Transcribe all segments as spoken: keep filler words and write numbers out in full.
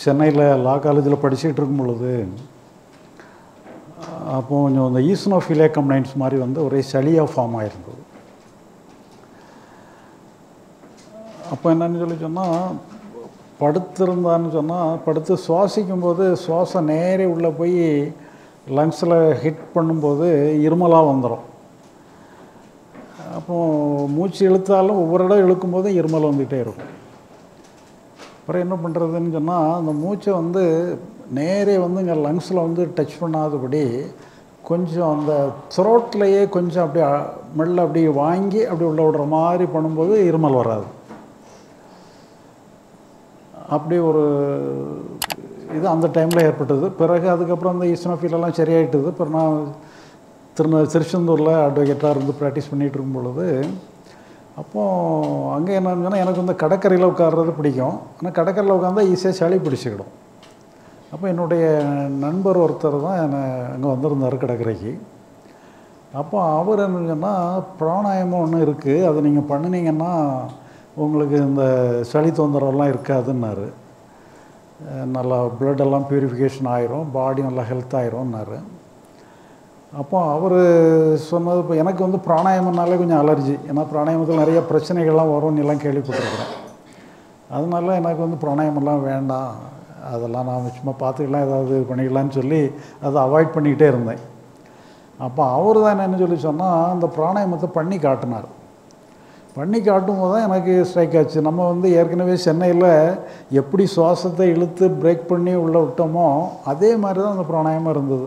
சென்னையில் லா காலேஜில் படிச்சிட்டு இருக்கும்போது அப்போ கொஞ்சம் அந்த ஈஸ்னோஃபிலே கம்ப்ளைண்ட்ஸ் மாதிரி வந்து ஒரே சளியாக ஃபார்ம் ஆகிருந்தது. அப்போ என்னன்னு சொல்லி சொன்னால் படுத்திருந்தான்னு சொன்னால் படுத்து சுவாசிக்கும்போது சுவாசம் நேரே உள்ளே போய் லங்ஸில் ஹிட் பண்ணும்போது இருமலாக வந்துடும். அப்போது மூச்சு இழுத்தாலும் ஒவ்வொரு இடம் இழுக்கும்போதும் இருமல் வந்துகிட்டே இருக்கும். அப்புறம் என்ன பண்ணுறதுன்னு சொன்னால் அந்த மூச்சை வந்து நேரே வந்து இங்கே லங்ஸில் வந்து டச் பண்ணாதபடி கொஞ்சம் அந்த த்ரோட்லேயே கொஞ்சம் அப்படியே மெல்ல அப்படி வாங்கி அப்படி உள்ள விடுற மாதிரி பண்ணும்போது இருமல் வராது. அப்படி ஒரு இது அந்த டைமில் ஏற்பட்டது. பிறகு அதுக்கப்புறம் அந்த ஈஸ்னோஃபிலெல்லாம் சரியாயிட்டது. அப்புறம் நான் திருநெ திருச்செந்தூரில் அட்வொகேட்டாக இருந்து ப்ராக்டிஸ் பண்ணிகிட்டு இருக்கும் பொழுது அப்போது அங்கே என்னன்னு சொன்னால் எனக்கு வந்து கடற்கரையில் உட்கார்றது பிடிக்கும். ஆனால் கடற்கரையில் உட்காந்தா ஈஸியாக சளி பிடிச்சிக்கிடும். அப்போ என்னுடைய நண்பர் ஒருத்தர் தான் என்னை அங்கே வந்திருந்தார் கடற்கரைக்கு. அப்போ அவர் என்னன்னு சொன்னால் பிராணாயமும் ஒன்று இருக்குது, அதை நீங்கள் பண்ணினீங்கன்னா உங்களுக்கு இந்த சளி தொந்தரவெல்லாம் இருக்காதுன்னாரு. நல்லா ப்ளட்டெல்லாம் பியூரிஃபிகேஷன் ஆயிரும், பாடி நல்லா ஹெல்த் ஆயிரும்னாரு. அப்போ அவர் சொன்னது இப்போ எனக்கு வந்து பிராணாயமம்னாலே கொஞ்சம் அலர்ஜி. ஏன்னா பிராணாயமத்தில் நிறைய பிரச்சனைகள்லாம் வரும்னு எல்லாம் கேள்விப்பட்டிருக்கிறேன். அதனால எனக்கு வந்து பிராணாயமெல்லாம் வேண்டாம், அதெல்லாம் நான் சும்மா பார்த்துக்கலாம், ஏதாவது இது பண்ணிக்கலான்னு சொல்லி அதை அவாய்ட் பண்ணிக்கிட்டே இருந்தேன். அப்போ அவர் தான் என்னென்னு சொல்லி சொன்னால் அந்த பிராணாயமத்தை பண்ணி காட்டினார். பண்ணி காட்டும் போது தான் எனக்கு ஸ்ட்ரைக் ஆச்சு. நம்ம வந்து ஏற்கனவே சென்னையில் எப்படி சுவாசத்தை இழுத்து பிரேக் பண்ணி உள்ளே விட்டோமோ அதே மாதிரி தான் அந்த பிராணாயமாக இருந்தது.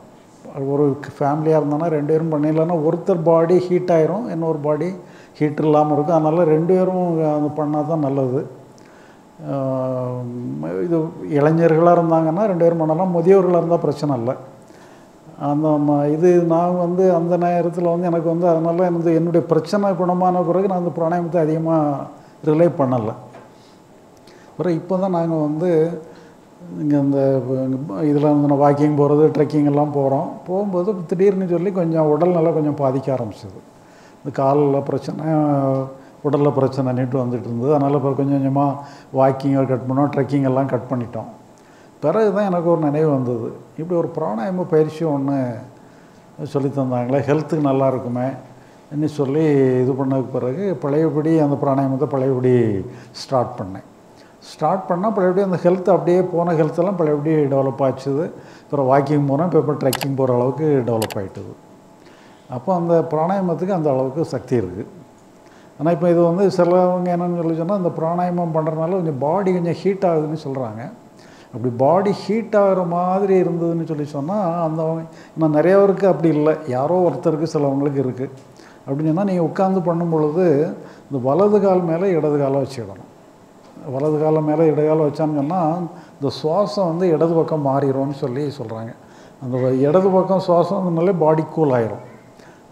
ஒரு ஃபேமிலியாக இருந்தோன்னா ரெண்டு பேரும் பண்ணிடலன்னா ஒருத்தர் பாடி ஹீட் ஆயிரும், இன்னொரு பாடி ஹீட் இல்லாமல் இருக்கும். அதனால் ரெண்டு பேரும் அது பண்ணால் தான் நல்லது. இது இளைஞர்களாக இருந்தாங்கன்னா ரெண்டு பேரும் பண்ணலாம், முதியோர்களாக இருந்தால் பிரச்சனை இல்லை. அந்த இது நான் வந்து அந்த நேரத்தில் வந்து எனக்கு வந்து அதனால் எனக்கு என்னுடைய பிரச்சனை குணமான பிறகு நான் அந்த பிராணாயமத்தை அதிகமாக ரிலே பண்ணலை. அப்புறம் இப்போ தான் நாங்கள் வந்து இங்கே அந்த இதில் வந்து வாக்கிங் போகிறது, ட்ரெக்கிங் எல்லாம் போகிறோம். போகும்போது திடீர்னு சொல்லி கொஞ்சம் உடல்நெல்லாம் கொஞ்சம் பாதிக்க ஆரம்பிச்சிது. இந்த காலில் பிரச்சனை, உடலில் பிரச்சனை நின்று வந்துட்டு இருந்தது. அதனால் இப்போ கொஞ்சம் கொஞ்சமாக வாக்கிங்கை கட் பண்ணோம், ட்ரெக்கிங் எல்லாம் கட் பண்ணிட்டோம். பிறகு தான் எனக்கு ஒரு நினைவு வந்தது, இப்படி ஒரு பிராணாயம பயிற்சி ஒன்று சொல்லித்தந்தாங்களே, ஹெல்த்துக்கு நல்லா இருக்குமே இன்னும் சொல்லி இது பண்ணதுக்கு பிறகு பழையபடி அந்த பிராணாயமத்தை பழையபடி ஸ்டார்ட் பண்ணேன். ஸ்டார்ட் பண்ணால் பழையபடி அந்த ஹெல்த் அப்படியே போன ஹெல்த்தெல்லாம் பழையபடி டெவலப் ஆச்சுது. அப்புறம் வாக்கிங் போகிறோம், இப்போ இப்போ ட்ரெக்கிங் போகிற அளவுக்கு டெவலப் ஆகிட்டுது. அப்போ அந்த பிராணாயமத்துக்கு அந்த அளவுக்கு சக்தி இருக்குது. ஆனால் இப்போ இது வந்து சிலவங்க என்னென்னு சொல்லி சொன்னால் இந்த பிராணாயமம் பண்ணுறதுனால கொஞ்சம் பாடி கொஞ்சம் ஹீட் ஆகுதுன்னு சொல்கிறாங்க. அப்படி பாடி ஹீட் ஆகிற மாதிரி இருந்ததுன்னு சொல்லி சொன்னால் அந்த இன்னும் நிறையவருக்கு அப்படி இல்லை, யாரோ ஒருத்தருக்கு சிலவங்களுக்கு இருக்குது. அப்படின்னு சொன்னால் நீங்கள் உட்காந்து பண்ணும் பொழுது இந்த வலது கால் மேலே இடது காலம் வச்சுக்கிடணும். வலது காலம் மேலே இடதுகாலம் வச்சான்னு சொன்னால் இந்த சுவாசம் வந்து இடது பக்கம் மாறிடும்னு சொல்லி சொல்கிறாங்க. அந்த இடது பக்கம் சுவாசம்னாலே பாடி கூல் ஆயிரும்.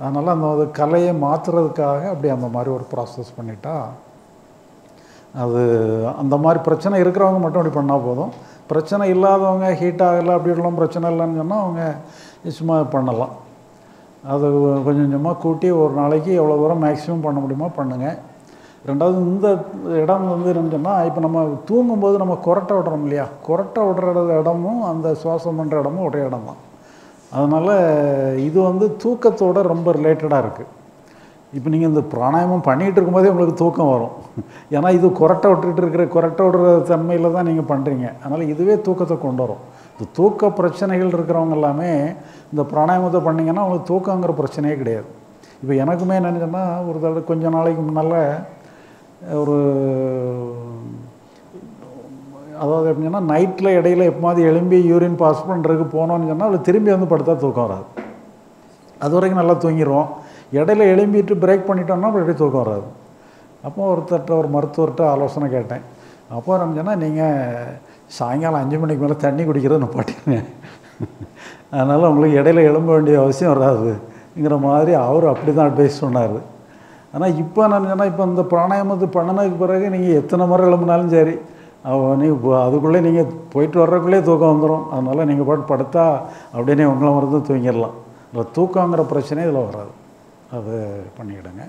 அதனால் அந்த அது கலையை மாற்றுறதுக்காக அப்படி அந்த மாதிரி ஒரு ப்ராசஸ் பண்ணிட்டா அது அந்த மாதிரி பிரச்சனை இருக்கிறவங்க மட்டும் அப்படி பண்ணால் போதும். பிரச்சனை இல்லாதவங்க ஹீட் ஆகலை அப்படிலாம் பிரச்சனை இல்லைன்னு சொன்னால் அவங்க சும்மா பண்ணலாம். அது கொஞ்சம் கொஞ்சமாக கூட்டி ஒரு நாளைக்கு எவ்வளோ தூரம் மேக்ஸிமம் பண்ண முடியுமோ பண்ணுங்கள். ரெண்டாவது இந்த இடம் வந்து இருந்துச்சுன்னா இப்போ நம்ம தூங்கும்போது நம்ம கொரட்டை விடுறோம் இல்லையா, கொரட்டை விடுற இடமும் அந்த சுவாசம் பண்ணுற இடமும் ஒரே இடம் தான். அதனால் இது வந்து தூக்கத்தோடு ரொம்ப ரிலேட்டடாக இருக்குது. இப்போ நீங்கள் இந்த பிராணாயமம் பண்ணிகிட்டு இருக்கும்போதே உங்களுக்கு தூக்கம் வரும். ஏன்னா இது கொரட்டை விட்டுட்டு இருக்கிற கொரட்டை விடுற தன்மையில் தான் நீங்கள் பண்ணுறீங்க. அதனால் இதுவே தூக்கத்தை கொண்டு வரும். இந்த தூக்க பிரச்சனைகள் இருக்கிறவங்க எல்லாமே இந்த பிராணாயமத்தை பண்ணிங்கன்னா அவங்களுக்கு தூக்கங்கிற பிரச்சனையே கிடையாது. இப்போ எனக்குமே என்னென்னு சொன்னால் ஒரு தடவை கொஞ்சம் நாளைக்கு முன்னால் ஒரு அதாவது எப்படின்னு சொன்னால் நைட்டில் இடையில எப்போது எழும்பி யூரின் பாஸ் பண்ணுறதுக்கு போனோன்னு சொன்னால் அவள் திரும்பி வந்து படுத்தா தூக்கம் வராது. அது வரைக்கும் நல்லா தூங்கிடுவோம். இடையில எழும்பிட்டு பிரேக் பண்ணிட்டோம்னா அப்படி தூக்கம் வராது. அப்போ ஒருத்தர்கிட்ட ஒரு மருத்துவர்கிட்ட ஆலோசனை கேட்டேன். அப்போ என்னன்னு சொன்னால் நீங்கள் சாயங்காலம் அஞ்சு மணிக்கு மேலே தண்ணி குடிக்கிறத நிப்பாட்டிடுங்க. அதனால் உங்களுக்கு இடையில எழும்ப வேண்டிய அவசியம் வராதுங்கிற மாதிரி அவர் அப்படி தான் அட்வைஸ் சொன்னார். ஆனால் இப்போ நான் சொன்னால் இப்போ இந்த பிராணாயாமத்தை பண்ணினதுக்கு பிறகு நீங்கள் எத்தனை முறை எழும்பினாலும் சரி நீங்கள் அதுக்குள்ளே நீங்கள் போயிட்டு வர்றதுக்குள்ளே தூக்கம் வந்துடும். அதனால் நீங்கள் பாட்டு படுத்தா அப்படின்னே உங்களை மருந்து தூங்கிடலாம். இந்த தூக்கங்கிற பிரச்சனை இதில் வராது. அது பண்ணிக்கிடுங்க.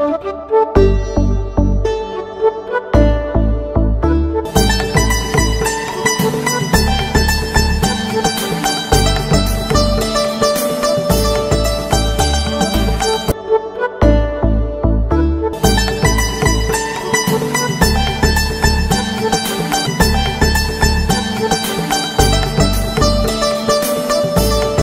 Thank you.